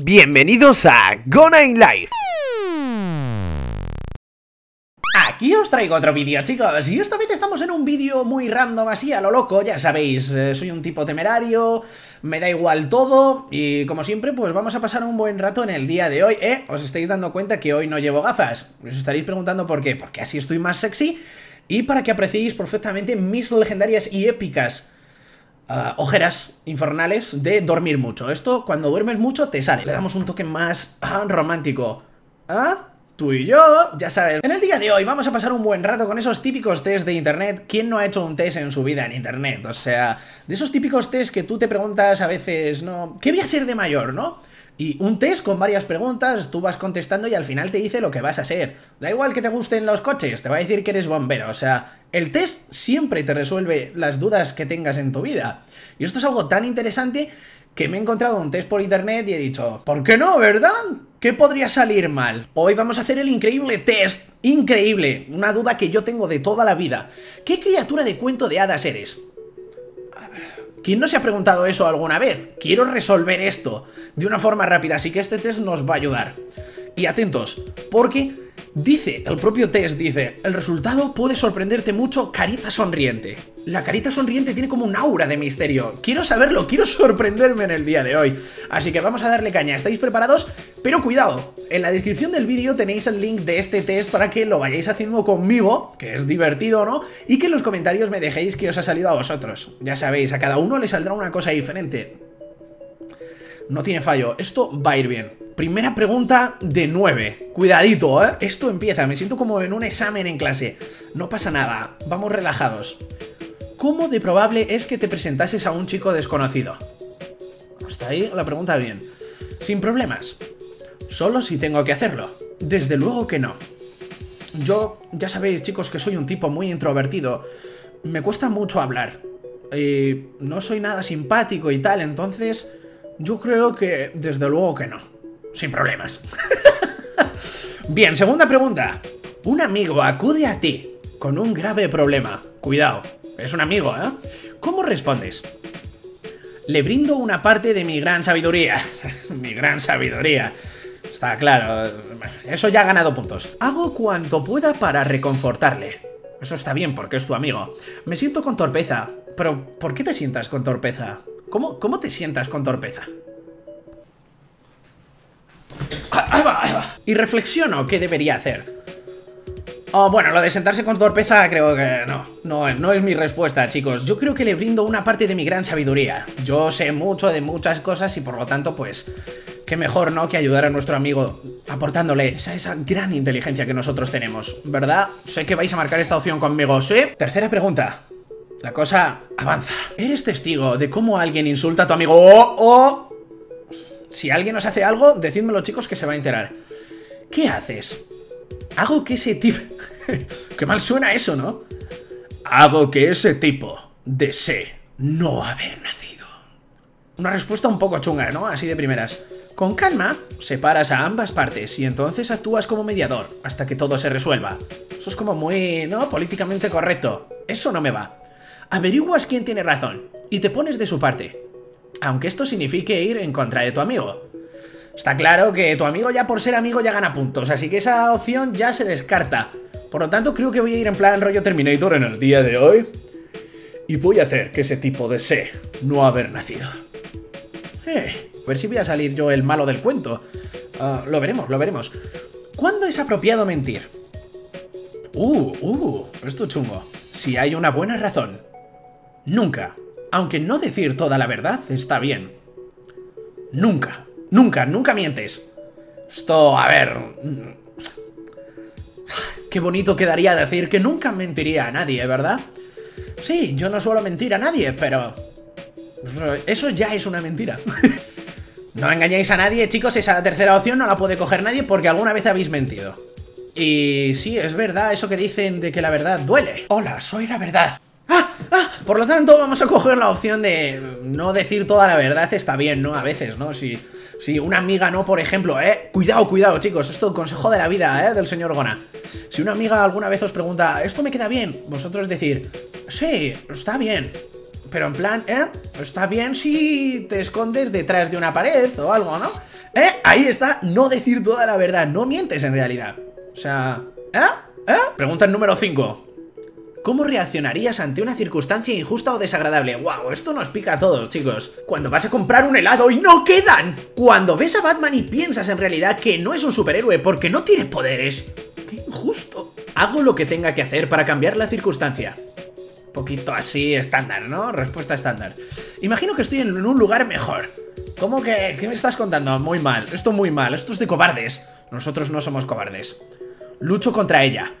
Bienvenidos a Gona in Life. Aquí os traigo otro vídeo, chicos, y esta vez estamos en un vídeo muy random, así a lo loco. Ya sabéis, soy un tipo temerario, me da igual todo, y como siempre, pues vamos a pasar un buen rato en el día de hoy, ¿eh? Os estáis dando cuenta que hoy no llevo gafas. Os estaréis preguntando por qué, porque así estoy más sexy, y para que apreciéis perfectamente mis legendarias y épicas ojeras infernales de dormir mucho. Esto, cuando duermes mucho, te sale. Le damos un toque más romántico. ¿Ah? Tú y yo, ya sabes. En el día de hoy vamos a pasar un buen rato con esos típicos test de internet. ¿Quién no ha hecho un test en su vida en internet? O sea, de esos típicos test que tú te preguntas a veces, ¿no? ¿Qué voy a ser de mayor, no? Y un test con varias preguntas, tú vas contestando y al final te dice lo que vas a ser. Da igual que te gusten los coches, te va a decir que eres bombero. O sea, el test siempre te resuelve las dudas que tengas en tu vida. Y esto es algo tan interesante que me he encontrado un test por internet y he dicho, ¿por qué no, verdad? ¿Qué podría salir mal? Hoy vamos a hacer el increíble test. Increíble, una duda que yo tengo de toda la vida. ¿Qué criatura de cuento de hadas eres? ¿Quién no se ha preguntado eso alguna vez? Quiero resolver esto de una forma rápida, así que este test nos va a ayudar. Y atentos, porque dice, el propio test dice, el resultado puede sorprenderte mucho, carita sonriente. La carita sonriente tiene como un aura de misterio. Quiero saberlo, quiero sorprenderme en el día de hoy. Así que vamos a darle caña, ¿estáis preparados? Pero cuidado, en la descripción del vídeo tenéis el link de este test para que lo vayáis haciendo conmigo, que es divertido, ¿no? Y que en los comentarios me dejéis qué os ha salido a vosotros. Ya sabéis, a cada uno le saldrá una cosa diferente. No tiene fallo, esto va a ir bien. Primera pregunta de 9. Cuidadito, ¿eh? Esto empieza, me siento como en un examen en clase. No pasa nada, vamos relajados. ¿Cómo de probable es que te presentases a un chico desconocido? Hasta ahí la pregunta bien. Sin problemas. Solo si tengo que hacerlo. Desde luego que no. Yo, ya sabéis, chicos, que soy un tipo muy introvertido. Me cuesta mucho hablar. Y no soy nada simpático y tal, entonces yo creo que desde luego que no. Sin problemas. Bien, segunda pregunta. Un amigo acude a ti con un grave problema. Cuidado, es un amigo, ¿eh? ¿Cómo respondes? Le brindo una parte de mi gran sabiduría. Mi gran sabiduría. Está claro, eso ya ha ganado puntos. Hago cuanto pueda para reconfortarle. Eso está bien porque es tu amigo. Me siento con torpeza. Pero, ¿por qué te sientas con torpeza? ¿Cómo te sientas con torpeza? Ahí va, ahí va. Y reflexiono qué debería hacer. Oh, bueno, lo de sentarse con torpeza creo que no es mi respuesta, chicos. Yo creo que le brindo una parte de mi gran sabiduría. Yo sé mucho de muchas cosas y por lo tanto, pues, qué mejor, ¿no?, que ayudar a nuestro amigo aportándole esa gran inteligencia que nosotros tenemos, ¿verdad? Sé que vais a marcar esta opción conmigo, ¿sí? Tercera pregunta. La cosa avanza. ¿Eres testigo de cómo alguien insulta a tu amigo? ¡Oh! Si alguien os hace algo, decídmelo, chicos, que se va a enterar. ¿Qué haces? Hago que ese tipo... Qué mal suena eso, ¿no? Hago que ese tipo desee no haber nacido. Una respuesta un poco chunga, ¿no? Así de primeras. Con calma, separas a ambas partes y entonces actúas como mediador hasta que todo se resuelva. Eso es como muy... ¿no? Políticamente correcto. Eso no me va. Averiguas quién tiene razón y te pones de su parte. Aunque esto signifique ir en contra de tu amigo. Está claro que tu amigo ya por ser amigo ya gana puntos, así que esa opción ya se descarta. Por lo tanto creo que voy a ir en plan rollo Terminator en el día de hoy. Y voy a hacer que ese tipo desee no haber nacido. A ver si voy a salir yo el malo del cuento. Lo veremos, lo veremos. ¿Cuándo es apropiado mentir? Esto es chungo. Si hay una buena razón. Nunca. Aunque no decir toda la verdad está bien. Nunca, nunca, nunca mientes. Esto, a ver... Qué bonito quedaría decir que nunca mentiría a nadie, ¿verdad? Sí, yo no suelo mentir a nadie, pero... Eso ya es una mentira. No engañéis a nadie, chicos, esa tercera opción no la puede coger nadie porque alguna vez habéis mentido. Y sí, es verdad eso que dicen de que la verdad duele. Hola, soy la verdad. Por lo tanto, vamos a coger la opción de no decir toda la verdad está bien, ¿no? A veces, ¿no? Si una amiga no, por ejemplo, ¿eh? Cuidado, cuidado, chicos, esto es consejo de la vida, ¿eh? Del señor Gona. Si una amiga alguna vez os pregunta, ¿esto me queda bien? Vosotros decir, sí, está bien. Pero en plan, está bien si te escondes detrás de una pared o algo, ¿no? Ahí está, no decir toda la verdad, no mientes en realidad. O sea, Pregunta número 5. ¿Cómo reaccionarías ante una circunstancia injusta o desagradable? ¡Wow! Esto nos pica a todos, chicos. Cuando vas a comprar un helado y no quedan. Cuando ves a Batman y piensas en realidad que no es un superhéroe porque no tiene poderes. ¡Qué injusto! Hago lo que tenga que hacer para cambiar la circunstancia. Poquito así estándar, ¿no? Respuesta estándar. Imagino que estoy en un lugar mejor. ¿Cómo que? ¿Qué me estás contando? Muy mal. Esto muy mal. Esto es de cobardes. Nosotros no somos cobardes. Lucho contra ella.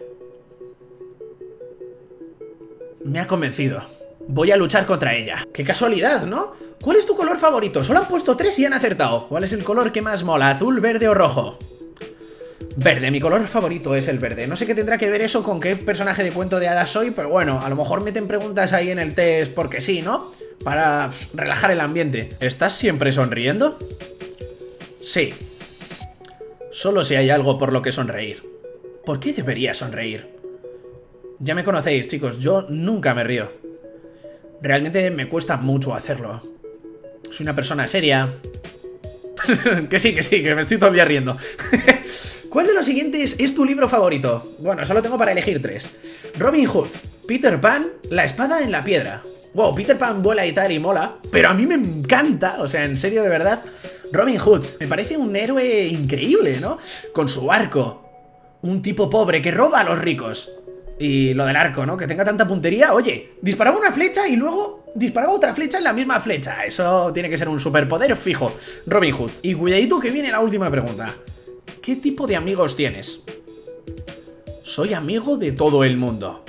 Me ha convencido. Voy a luchar contra ella. ¡Qué casualidad!, ¿no? ¿Cuál es tu color favorito? Solo han puesto 3 y han acertado. ¿Cuál es el color que más mola? ¿Azul, verde o rojo? Verde. Mi color favorito es el verde. No sé qué tendrá que ver eso con qué personaje de cuento de hadas soy, pero bueno, a lo mejor meten preguntas ahí en el test porque sí, ¿no? Para relajar el ambiente. ¿Estás siempre sonriendo? Sí. Solo si hay algo por lo que sonreír. ¿Por qué debería sonreír? Ya me conocéis, chicos, yo nunca me río. Realmente me cuesta mucho hacerlo. Soy una persona seria. Que sí, que me estoy todavía riendo. ¿Cuál de los siguientes es tu libro favorito? Bueno, solo tengo para elegir 3. Robin Hood, Peter Pan, La espada en la piedra. Wow, Peter Pan vuela y tal y mola, pero a mí me encanta, o sea, en serio, de verdad. Robin Hood, me parece un héroe increíble, ¿no? Con su arco. Un tipo pobre que roba a los ricos. Y lo del arco, ¿no? Que tenga tanta puntería. Oye, disparaba una flecha y luego disparaba otra flecha en la misma flecha. Eso tiene que ser un superpoder fijo. Robin Hood. Y cuidadito que viene la última pregunta. ¿Qué tipo de amigos tienes? Soy amigo de todo el mundo.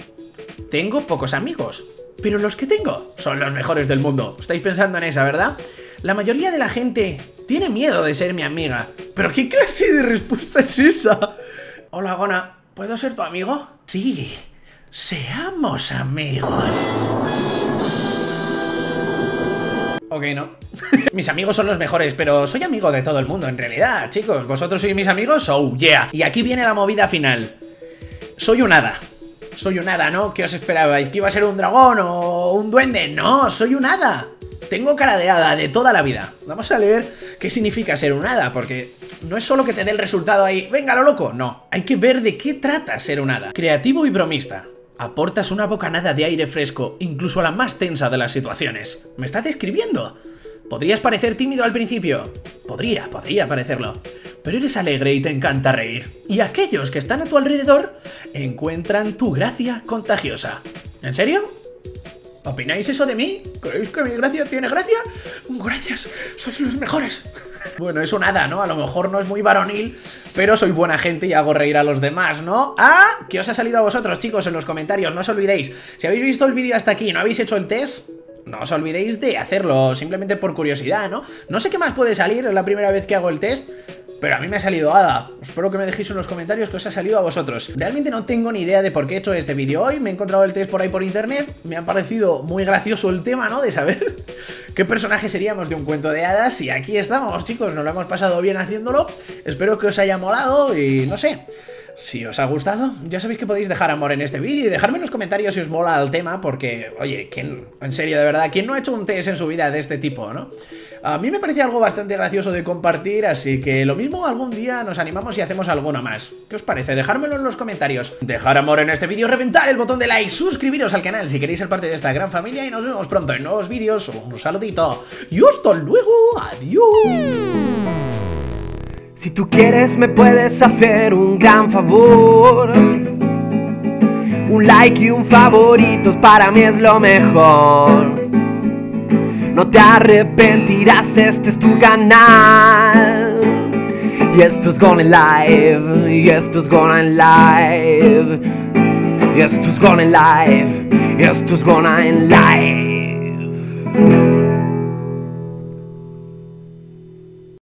Tengo pocos amigos, pero los que tengo son los mejores del mundo. Estáis pensando en esa, ¿verdad? La mayoría de la gente tiene miedo de ser mi amiga. ¿Pero qué clase de respuesta es esa? Hola, Gona. ¿Puedo ser tu amigo? Sí, seamos amigos. Ok, no. Mis amigos son los mejores, pero soy amigo de todo el mundo, en realidad, chicos. ¿Vosotros sois mis amigos? ¡Oh, yeah! Y aquí viene la movida final. Soy un hada. Soy un hada, ¿no? ¿Qué os esperabais? ¿Que iba a ser un dragón o un duende? No, soy un hada. Tengo cara de hada de toda la vida. Vamos a leer qué significa ser un hada, porque no es solo que te dé el resultado ahí, venga lo loco, no. Hay que ver de qué trata ser un hada. Creativo y bromista. Aportas una bocanada de aire fresco, incluso a la más tensa de las situaciones. ¿Me estás describiendo? Podrías parecer tímido al principio. Podría parecerlo. Pero eres alegre y te encanta reír. Y aquellos que están a tu alrededor encuentran tu gracia contagiosa. ¿En serio? ¿Opináis eso de mí? ¿Creéis que mi gracia tiene gracia? Gracias, sois los mejores. Bueno, es un hada, ¿no? A lo mejor no es muy varonil, pero soy buena gente y hago reír a los demás, ¿no? ¡Ah! ¿Qué os ha salido a vosotros, chicos? En los comentarios, no os olvidéis. Si habéis visto el vídeo hasta aquí y no habéis hecho el test, no os olvidéis de hacerlo, simplemente por curiosidad, ¿no? No sé qué más puede salir, es la primera vez que hago el test, pero a mí me ha salido hada. Espero que me dejéis en los comentarios que os ha salido a vosotros. Realmente no tengo ni idea de por qué he hecho este vídeo hoy. Me he encontrado el test por ahí por internet. Me ha parecido muy gracioso el tema, ¿no? De saber qué personaje seríamos de un cuento de hadas. Y aquí estamos, chicos. Nos lo hemos pasado bien haciéndolo. Espero que os haya molado y no sé. Si os ha gustado, ya sabéis que podéis dejar amor en este vídeo y dejarme en los comentarios si os mola el tema, porque, oye, ¿quién, en serio, de verdad, quién no ha hecho un test en su vida de este tipo, ¿no? A mí me parece algo bastante gracioso de compartir, así que lo mismo algún día nos animamos y hacemos alguno más. ¿Qué os parece? Dejármelo en los comentarios. Dejar amor en este vídeo, reventar el botón de like, suscribiros al canal si queréis ser parte de esta gran familia y nos vemos pronto en nuevos vídeos. Un saludito y hasta luego. Adiós. Si tú quieres me puedes hacer un gran favor. Un like y un favoritos para mí es lo mejor. No te arrepentirás, este es tu canal. Y esto es Gona in Life, y esto es Gona in Life. Y esto es Gona in Life, y esto es Gona in Life.